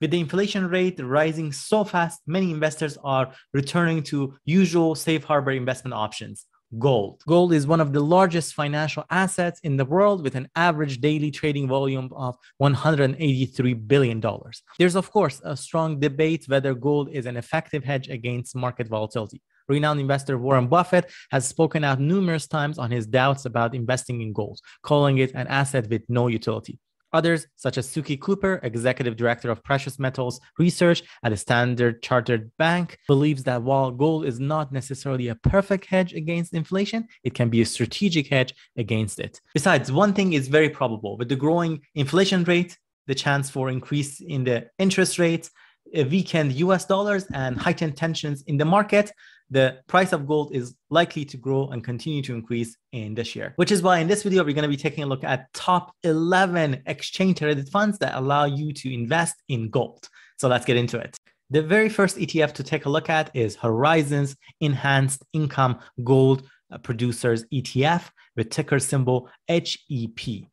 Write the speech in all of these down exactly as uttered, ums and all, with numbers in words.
With the inflation rate rising so fast, many investors are returning to usual safe harbor investment options. Gold. Gold is one of the largest financial assets in the world with an average daily trading volume of one hundred eighty-three billion dollars. There's, of course, a strong debate whether gold is an effective hedge against market volatility. Renowned investor Warren Buffett has spoken out numerous times on his doubts about investing in gold, calling it an asset with no utility. Others, such as Suki Cooper, Executive Director of Precious Metals Research at the Standard Chartered Bank, believes that while gold is not necessarily a perfect hedge against inflation, it can be a strategic hedge against it. Besides, one thing is very probable. With the growing inflation rate, the chance for increase in the interest rates, a weakened U S dollars, and heightened tensions in the market, the price of gold is likely to grow and continue to increase in this year. Which is why in this video, we're going to be taking a look at top eleven exchange-traded funds that allow you to invest in gold. So let's get into it. The very first E T F to take a look at is Horizons Enhanced Income Gold Producers E T F with ticker symbol H E P.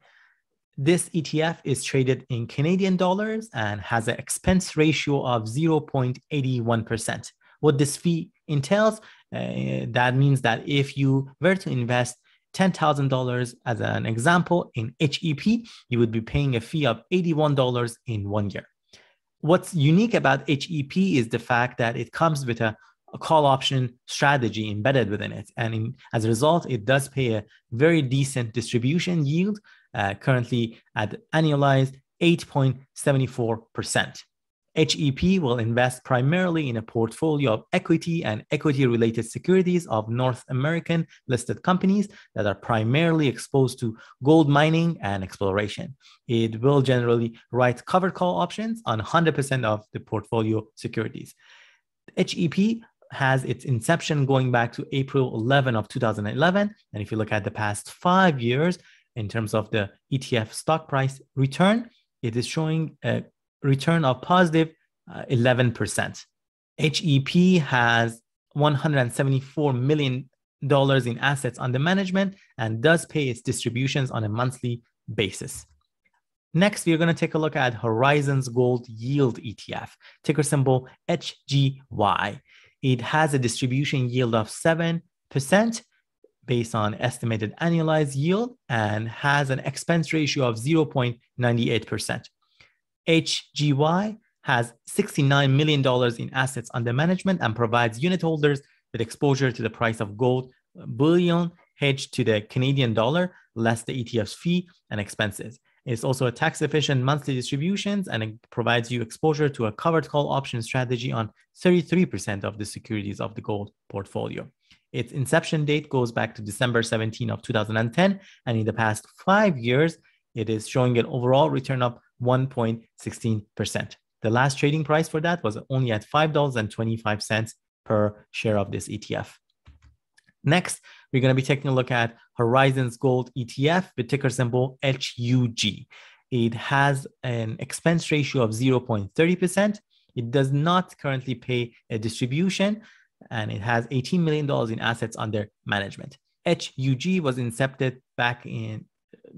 This E T F is traded in Canadian dollars and has an expense ratio of zero point eight one percent. What this fee entails, uh, that means that if you were to invest ten thousand dollars as an example in H E P, you would be paying a fee of eighty-one dollars in one year. What's unique about H E P is the fact that it comes with a a call option strategy embedded within it. And in, as a result, it does pay a very decent distribution yield, uh, currently at annualized eight point seven four percent. H E P will invest primarily in a portfolio of equity and equity-related securities of North American listed companies that are primarily exposed to gold mining and exploration. It will generally write covered call options on one hundred percent of the portfolio securities. H E P has its inception going back to April eleventh of two thousand eleven. And if you look at the past five years in terms of the E T F stock price return, it is showing a return of positive uh, eleven percent. H E P has one hundred seventy-four million dollars in assets under management and does pay its distributions on a monthly basis. Next, we're going to take a look at Horizons Gold Yield E T F, ticker symbol H G Y. It has a distribution yield of seven percent based on estimated annualized yield and has an expense ratio of zero point nine eight percent. H G Y has sixty-nine million dollars in assets under management and provides unit holders with exposure to the price of gold bullion hedged to the Canadian dollar, less the E T F's fee and expenses. It's also a tax-efficient monthly distributions, and it provides you exposure to a covered call option strategy on thirty-three percent of the securities of the gold portfolio. Its inception date goes back to December seventeenth of two thousand ten, and in the past five years, it is showing an overall return of one point one six percent. The last trading price for that was only at five dollars and twenty-five cents per share of this E T F. Next, we're going to be taking a look at Horizons Gold E T F with ticker symbol H U G. It has an expense ratio of zero point three zero percent. It does not currently pay a distribution, and it has eighteen million dollars in assets under management. H U G was incepted back in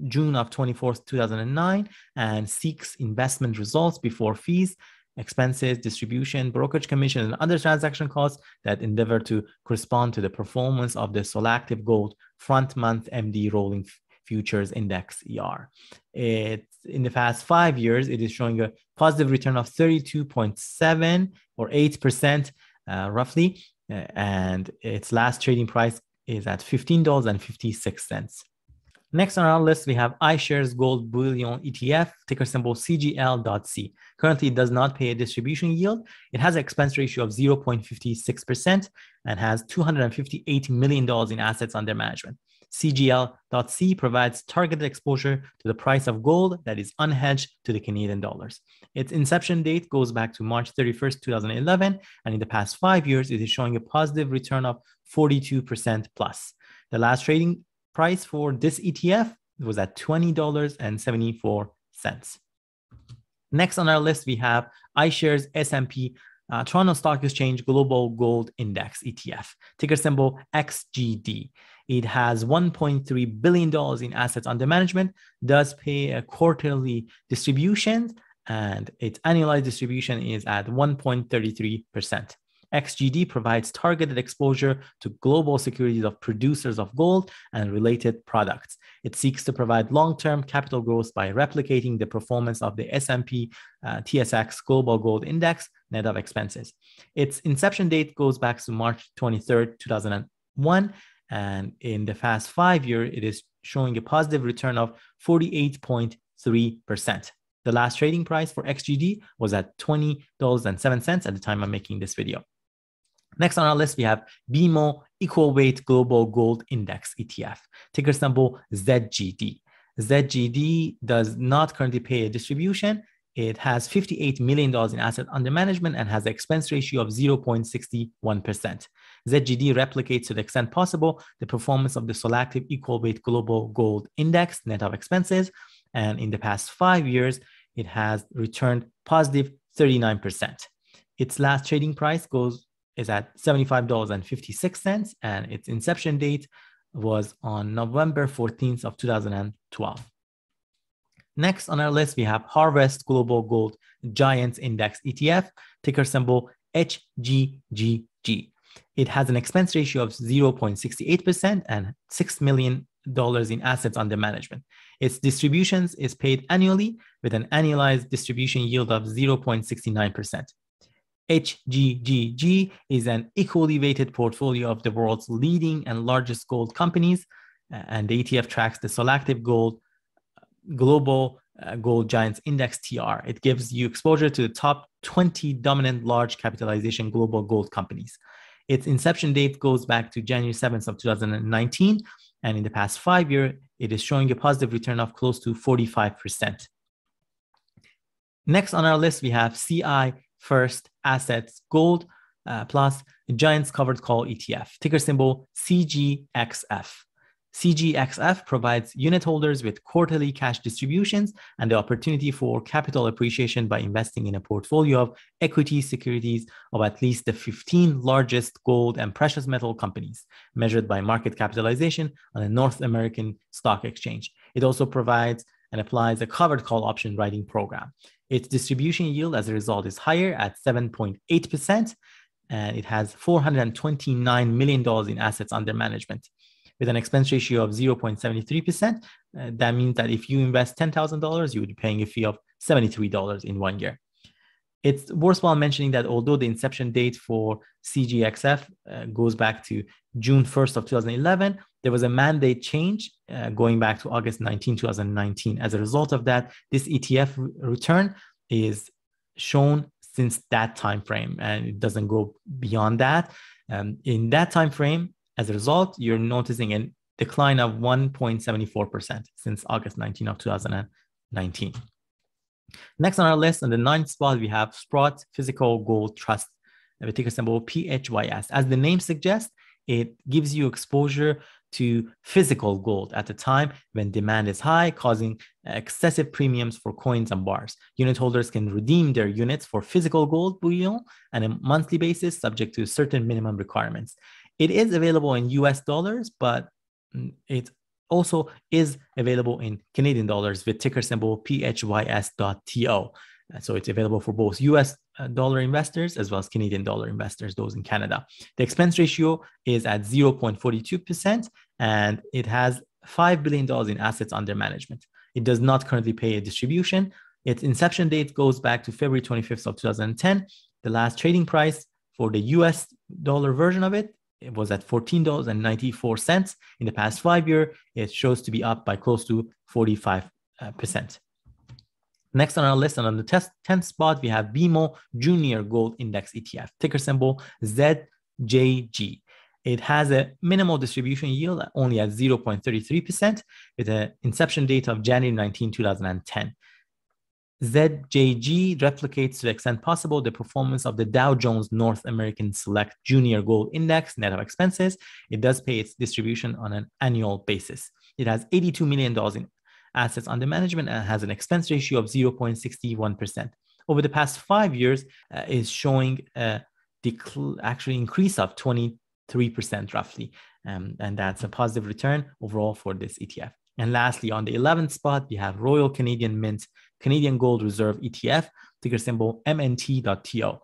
June of twenty-fourth, two thousand nine, and seeks investment results before fees, expenses, distribution, brokerage commission, and other transaction costs that endeavor to correspond to the performance of the Solactive Gold Front Month M D Rolling Futures Index E R. It, in the past five years, it is showing a positive return of thirty-two point seven or eight percent uh, roughly, and its last trading price is at fifteen dollars and fifty-six cents. Next on our list, we have iShares Gold Bullion E T F, ticker symbol C G L dot C. Currently, it does not pay a distribution yield. It has an expense ratio of zero point five six percent and has two hundred fifty-eight million dollars in assets under management. C G L dot C provides targeted exposure to the price of gold that is unhedged to the Canadian dollars. Its inception date goes back to March thirty-first, two thousand eleven, and in the past five years, it is showing a positive return of forty-two percent plus. The last trading price for this E T F was at twenty dollars and seventy-four cents. Next on our list, we have iShares S and P uh, Toronto Stock Exchange Global Gold Index E T F, ticker symbol X G D. It has one point three billion dollars in assets under management, does pay a quarterly distribution, and its annualized distribution is at one point three three percent. X G D provides targeted exposure to global securities of producers of gold and related products. It seeks to provide long-term capital growth by replicating the performance of the S and P uh, T S X Global Gold Index net of expenses. Its inception date goes back to March twenty-third, two thousand one, and in the past five years, it is showing a positive return of forty-eight point three percent. The last trading price for X G D was at twenty dollars and seven cents at the time I'm making this video. Next on our list, we have B M O Equal Weight Global Gold Index E T F, ticker symbol Z G D. Z G D does not currently pay a distribution. It has fifty-eight million dollars in assets under management and has an expense ratio of zero point six one percent. Z G D replicates to the extent possible the performance of the Solactive Equal Weight Global Gold Index net of expenses. And in the past five years, it has returned positive thirty-nine percent. Its last trading price goes is at seventy-five dollars and fifty-six cents, and its inception date was on November fourteenth of two thousand twelve. Next on our list, we have Harvest Global Gold Giants Index E T F, ticker symbol H G G G. It has an expense ratio of zero point six eight percent and six million dollars in assets under management. Its distributions is paid annually with an annualized distribution yield of zero point six nine percent. H G G G is an equally weighted portfolio of the world's leading and largest gold companies, and the E T F tracks the Solactive Gold Global uh, Gold Giants Index T R. It gives you exposure to the top twenty dominant large capitalization global gold companies. Its inception date goes back to January seventh of two thousand nineteen, and in the past five years, it is showing a positive return of close to forty-five percent. Next on our list, we have C I First Assets Gold uh, Plus Giants Covered Call E T F, ticker symbol C G X F. C G X F provides unit holders with quarterly cash distributions and the opportunity for capital appreciation by investing in a portfolio of equity securities of at least the fifteen largest gold and precious metal companies, measured by market capitalization on the North American Stock Exchange. It also provides and applies a covered call option writing program. Its distribution yield as a result is higher at seven point eight percent, and it has four hundred twenty-nine million dollars in assets under management. With an expense ratio of zero point seven three percent, uh, that means that if you invest ten thousand dollars, you would be paying a fee of seventy-three dollars in one year. It's worthwhile mentioning that although the inception date for C G X F uh, goes back to June first of two thousand eleven, there was a mandate change uh, going back to August nineteenth, two thousand nineteen. As a result of that, this E T F re return is shown since that time frame, and it doesn't go beyond that. Um, in that time frame, as a result, you're noticing a decline of one point seven four percent since August nineteenth of two thousand nineteen. Next on our list, on the ninth spot, we have Sprott Physical Gold Trust, the ticker symbol P H Y S. As the name suggests, it gives you exposure to physical gold at a time when demand is high, causing excessive premiums for coins and bars. Unit holders can redeem their units for physical gold bullion on a monthly basis, subject to certain minimum requirements. It is available in U S dollars, but it also is available in Canadian dollars with ticker symbol P H Y S dot T O. So it's available for both U S dollar investors as well as Canadian dollar investors, those in Canada. The expense ratio is at zero point four two percent, and it has five billion dollars in assets under management. It does not currently pay a distribution. Its inception date goes back to February twenty-fifth of two thousand ten. The last trading price for the U S dollar version of it, it was at fourteen dollars and ninety-four cents. In the past five years, it shows to be up by close to forty-five percent. Next on our list, and on the tenth spot, we have B M O Junior Gold Index E T F, ticker symbol Z J G. It has a minimal distribution yield only at zero point three three percent with an inception date of January nineteenth, two thousand ten. Z J G replicates to the extent possible the performance of the Dow Jones North American Select Junior Gold Index net of expenses. It does pay its distribution on an annual basis. It has eighty-two million dollars in assets under management and has an expense ratio of zero point six one percent. Over the past five years, uh, is showing a actually increase of twenty-three percent roughly, um, and that's a positive return overall for this E T F. And lastly, on the eleventh spot, we have Royal Canadian Mint Canadian Gold Reserve E T F, ticker symbol M N T dot T O.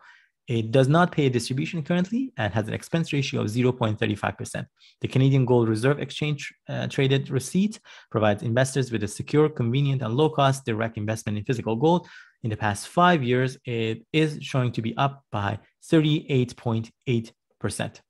It does not pay a distribution currently and has an expense ratio of zero point three five percent. The Canadian Gold Reserve Exchange uh, traded receipt provides investors with a secure, convenient, and low-cost direct investment in physical gold. In the past five years, it is showing to be up by thirty-eight point eight percent.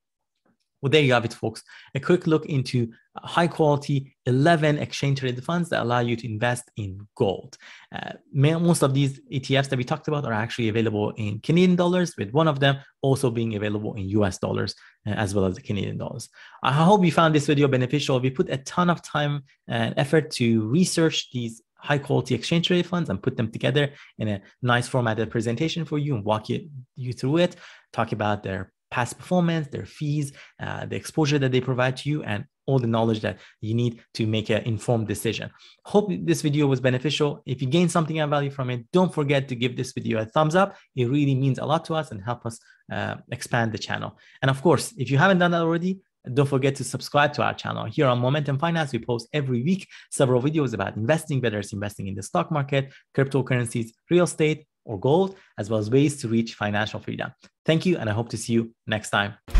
Well, there you have it, folks. A quick look into high-quality eleven exchange-traded funds that allow you to invest in gold. Uh, most of these E T Fs that we talked about are actually available in Canadian dollars, with one of them also being available in U S dollars, uh, as well as the Canadian dollars. I hope you found this video beneficial. We put a ton of time and effort to research these high-quality exchange-traded funds and put them together in a nice formatted presentation for you and walk you, you through it, talk about their past performance, their fees, uh, the exposure that they provide to you, and all the knowledge that you need to make an informed decision. Hope this video was beneficial. If you gained something of value from it, don't forget to give this video a thumbs up. It really means a lot to us and help us uh, expand the channel. And of course, if you haven't done that already, don't forget to subscribe to our channel. Here on Moementum Finance, we post every week several videos about investing, whether it's investing in the stock market, cryptocurrencies, real estate, or gold, as well as ways to reach financial freedom. Thank you, and I hope to see you next time.